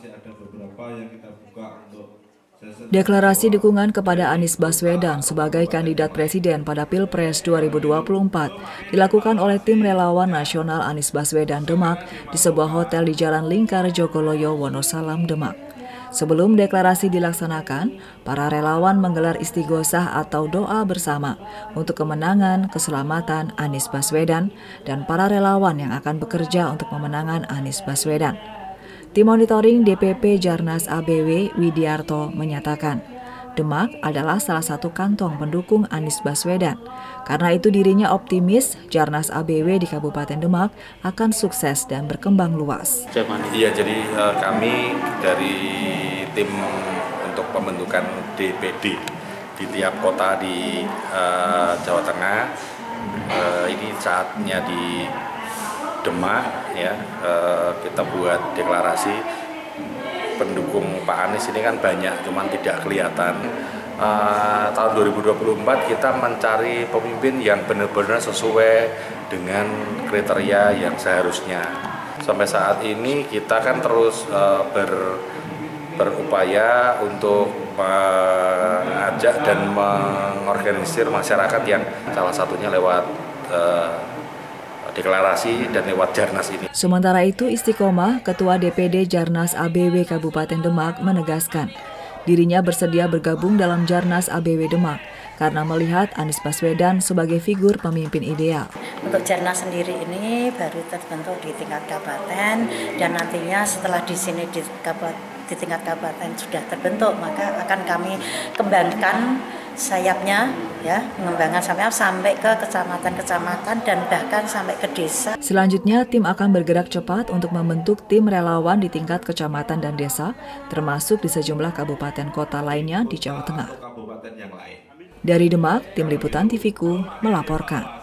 masih ada beberapa yang kita buka untuk. Deklarasi dukungan kepada Anies Baswedan sebagai kandidat presiden pada Pilpres 2024 dilakukan oleh tim relawan nasional Anies Baswedan Demak di sebuah hotel di Jalan Lingkar Jogoloyo, Wonosalam, Demak. Sebelum deklarasi dilaksanakan, para relawan menggelar istighosah atau doa bersama untuk kemenangan, keselamatan Anies Baswedan dan para relawan yang akan bekerja untuk memenangkan Anies Baswedan. Tim monitoring DPP Jarnas ABW Widiarto menyatakan, Demak adalah salah satu kantong pendukung Anies Baswedan. Karena itu dirinya optimis Jarnas ABW di Kabupaten Demak akan sukses dan berkembang luas. Iya, jadi kami dari tim untuk pembentukan DPD di tiap kota di Jawa Tengah, ini saatnya di Demak ya, kita buat deklarasi pendukung Pak Anies ini kan banyak, cuman tidak kelihatan. Tahun 2024 kita mencari pemimpin yang benar-benar sesuai dengan kriteria yang seharusnya. Sampai saat ini kita kan terus berupaya untuk mengajak dan mengorganisir masyarakat yang salah satunya lewat deklarasi dan lewat Jarnas ini. Sementara itu, Istiqomah, Ketua DPD Jarnas ABW Kabupaten Demak menegaskan, dirinya bersedia bergabung dalam Jarnas ABW Demak karena melihat Anies Baswedan sebagai figur pemimpin ideal. Untuk Jarnas sendiri ini baru terbentuk di tingkat kabupaten dan nantinya setelah di sini di tingkat kabupaten sudah terbentuk, maka akan kami kembangkan sayapnya, ya, mengembangkan sayap sampai ke kecamatan-kecamatan dan bahkan sampai ke desa. Selanjutnya tim akan bergerak cepat untuk membentuk tim relawan di tingkat kecamatan dan desa, termasuk di sejumlah kabupaten kota lainnya di Jawa Tengah. Dari Demak, tim liputan TVKU melaporkan.